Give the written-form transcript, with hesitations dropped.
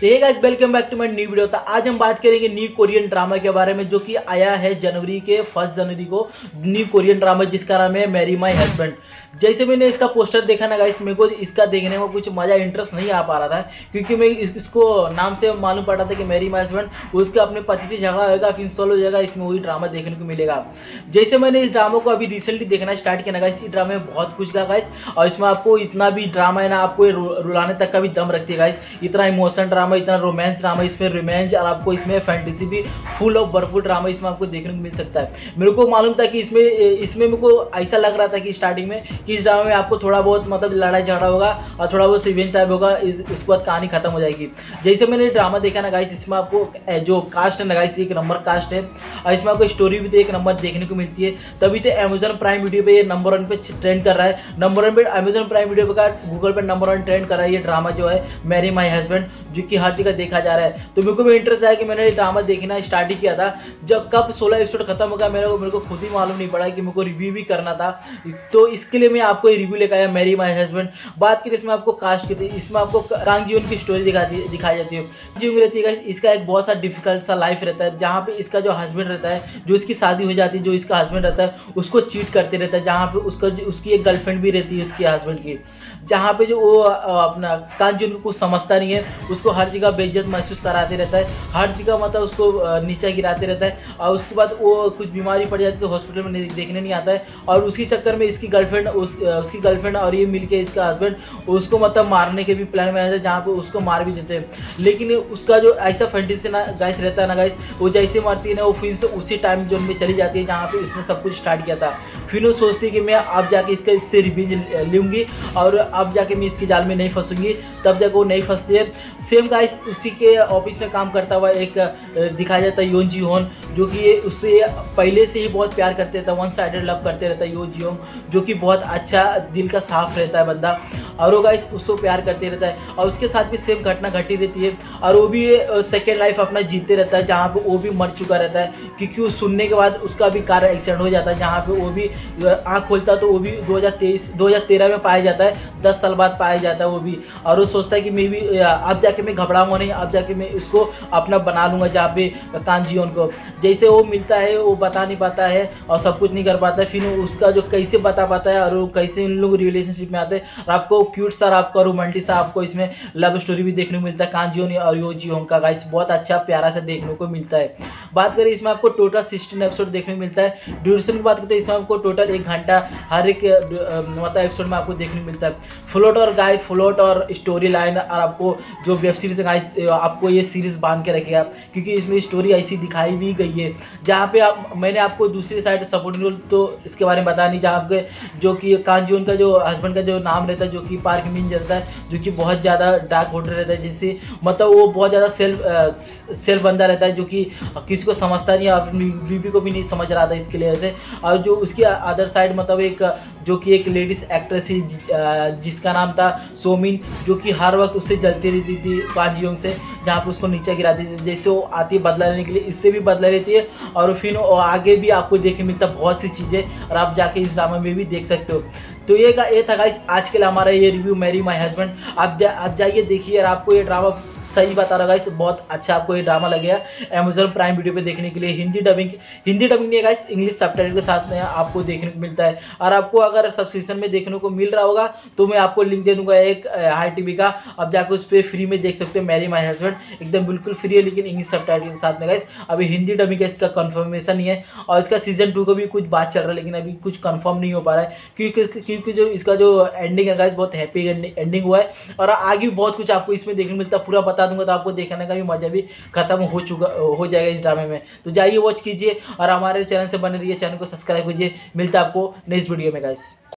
तो ये guys welcome back to my new video. तो आज हम बात करेंगे न्यू कोरियन ड्रामा के बारे में जो कि आया है फर्स्ट जनवरी को। न्यू कोरियन ड्रामा जिसका नाम है मैरी माय हस्बैंड। जैसे मैंने इसका पोस्टर देखा ना गाइस, मेरे को इसका देखने में कुछ मज़ा इंटरेस्ट नहीं आ पा रहा था, क्योंकि मैं इसको नाम से मालूम पड़ रहा था कि मैरी माय हस्बैंड उसके अपने पति से झगड़ा होगा, फिर सॉल्व हो जाएगा, इसमें वही ड्रामा देखने को मिलेगा। जैसे मैंने इस ड्रामा को अभी रिसेंटली देखना स्टार्ट किया ना गाइस, इस ड्रामे में बहुत कुछ था गाइस, और इसमें आपको इतना भी ड्रामा है ना, आपको रुलाने तक का भी दम रखती है गाइस। इतना इमोशन ड्रामा, इतना रोमांस ड्रामा, इसमें रोमांस और आपको इसमें फैंटेसी भी फुल ऑफ भरपूर ड्रामा इसमें आपको देखने को मिल सकता है। मेरे को मालूम था कि इसमें मेरे को ऐसा लग रहा था कि स्टार्टिंग में कि इस ड्रामा में आपको थोड़ा बहुत मतलब लड़ाई झगड़ा होगा और थोड़ा बहुत सीवेंस टाइप होगा, उसके बाद कहानी खत्म हो जाएगी। जैसे मैंने ड्रामा देखा ना गाइस, इसमें आपको जो कास्ट है ना गाइस, एक नंबर कास्ट है, और इसमें आपको स्टोरी भी तो एक नंबर देखने को मिलती है। तभी तो अमेजॉन प्राइम वीडियो पर नंबर 1 पे ट्रेंड कर रहा है, नंबर 1 पे अमेजॉन प्राइम वीडियो का गूगल पर नंबर 1 ट्रेंड कर रहा है ये ड्रामा जो है मैरी माय हस्बैंड, जो कि हर जगह देखा जा रहा है। तो मेरे को भी इंटरेस्ट आया कि मैंने ये ड्रामा देखना स्टार्ट ही किया था। जब कब 16 एपिसोड खत्म होगा मेरे को खुद ही मालूम नहीं पड़ा, कि मेरे को रिव्यू भी करना था, तो इसके लिए मैं आपको रिव्यू लेकर आया मैरी माय हस्बैंड। बात करें इसमें आपको कास्ट की, इसमें आपको कांग जी हुन की स्टोरी दिखाई जाती है। जो रहती है इसका एक बहुत सा डिफिकल्ट सा लाइफ रहता है, जहाँ पे इसका जो हस्बैंड रहता है, जो इसकी शादी हो जाती है, जो इसका हस्बैंड रहता है उसको चीट करते रहता है, जहाँ पे उसकी एक गर्लफ्रेंड भी रहती है उसके हस्बैंड की, जहाँ पे जो वो अपना कांग जी हुन को कुछ समझता नहीं है, उसको हर जगह बेइज्जत महसूस कराते रहता है, हर जगह मतलब उसको नीचे गिराते रहता है, और उसके बाद वो कुछ बीमारी पड़ जाती है तो हॉस्पिटल में देखने नहीं आता है, और उसकी चक्कर में इसकी गर्लफ्रेंड उसकी गर्लफ्रेंड और ये मिलके इसका हस्बैंड उसको मतलब मारने के भी प्लान में आते हैं, जहाँ पे उसको मार भी देते हैं। लेकिन उसका जो ऐसा फैंटेसी ना गाइस रहता है ना गाइस, वो जैसे मारती है ना वो फिर से उसी टाइम जोन में चली जाती है जहाँ पर उसने सब कुछ स्टार्ट किया था। फिर वो सोचती है कि मैं अब जाके इससे रिवेंज लूँगी और अब जाके मैं इसके जाल में नहीं फंसूँगी, तब जाके वो नहीं फंसती है। सेम गाइस उसी के ऑफिस में काम करता हुआ एक दिखाया जाता है योन जी होन, जो कि उससे पहले से ही बहुत प्यार करते था, 1 साइडेड लव करते रहता है योन जी होन, जो कि बहुत अच्छा दिल का साफ रहता है बंदा, और वो गाइस उसको प्यार करते रहता है, और उसके साथ भी सेम घटना घटी रहती है, और वो भी सेकेंड लाइफ अपना जीते रहता है, जहाँ पर वो भी मर चुका रहता है, क्योंकि उस सुनने के बाद उसका भी कार एक्सीडेंट हो जाता है, जहाँ पर वो भी आँख खोलता तो वो भी 2013 में पाया जाता है, 10 साल बाद पाया जाता है वो भी, और वो सोचता है कि मैं भी अब जाके मैं घबराऊंगा नहीं, अब जाके मैं इसको अपना बना लूँगा, जहाँ पे कांग जी हुन को। जैसे वो मिलता है वो बता नहीं पाता है और सब कुछ नहीं कर पाता है, फिर उसका जो कैसे बता पाता है और वो कैसे उन लोग रिलेशनशिप में आते हैं, और आपको क्यूट सा आपका रोमांटिक सा आपको इसमें लव स्टोरी भी देखने को मिलता है, कांग जी हुन और योन जी होन का गाइस बहुत अच्छा प्यारा सा देखने को मिलता है। बात करें इसमें आपको टोटल 16 एपिसोड देखने को मिलता है। ड्यूरेशन की बात करते हैं, इसमें आपको टोटल 1 घंटा हर एक मतलब एपिसोड में आपको देखने को मिलता है। फ्लोट और गाइस, फ्लोट और स्टोरी लाइन, और आपको जो वेब सीरीज गाइस आपको ये सीरीज बांध के रखेगा, क्योंकि इसमें स्टोरी ऐसी दिखाई भी गई है, जहाँ पे मैंने आपको दूसरी साइड सपोर्टिंग रोल तो इसके बारे में बता नहीं, जहाँ पे जो कि कांग जी हुन का जो हस्बैंड का जो नाम रहता है, जो कि पार्क मिन रहता है, जो कि बहुत ज़्यादा डार्क होटल रहता है, जिससे मतलब वो बहुत ज़्यादा सेल्फ बंदा रहता है, जो कि किसी को समझता नहीं है, अपनी बीवी को भी नहीं समझ रहा था इसके लिए ऐसे। और जो उसकी अदर साइड मतलब एक जो कि एक लेडीज़ एक्ट्रेस थी जिसका नाम था सोमिन, जो कि हर वक्त उससे जलती रहती थी कांग जी हुन से, जहाँ पर उसको नीचे गिरा देती थी। जैसे वो आती है बदला लेने के लिए, इससे भी बदला लेती है, और फिर आगे भी आपको देखने मिलता है बहुत सी चीज़ें, और आप जाके इस ड्रामा में भी देख सकते हो। तो ये था गाइस आज के लिए हमारा ये रिव्यू मैरी माय हस्बैंड। आप जाइए देखिए, और आपको ये ड्रामा सही बता रहा गाइस, बहुत अच्छा आपको ये ड्रामा लगेगा। अमेजॉन प्राइम वीडियो पे देखने के लिए हिंदी डबिंग नहीं है गाइस, इंग्लिश सबटाइटल के साथ में आपको देखने को मिलता है, और आपको अगर सब्सक्रिप्शन में देखने को मिल रहा होगा तो मैं आपको लिंक दे दूंगा एक HiTV का, आप जाकर उस पर फ्री में देख सकते हो मैरी माय हस्बैंड, एकदम बिल्कुल फ्री है, लेकिन इंग्लिश सबटाइटल के साथ में गाइस। अभी हिंदी डबिंग का इसका कन्फर्मेशन नहीं है, और इसका सीजन 2 का भी कुछ बात चल रहा है, लेकिन अभी कुछ कन्फर्म नहीं हो पा रहा है, क्योंकि जो इसका जो एंडिंग है गाइस बहुत हैप्पी एंडिंग हुआ है, और आगे भी बहुत कुछ आपको इसमें देखने को मिलता है। पूरा दूंगा तो आपको देखने का भी मजा भी खत्म हो जाएगा इस ड्रामे में। तो जाइए वॉच कीजिए, और हमारे चैनल से बने रहिए, चैनल को सब्सक्राइब कीजिए। मिलता है आपको नेक्स्ट वीडियो में गाइस।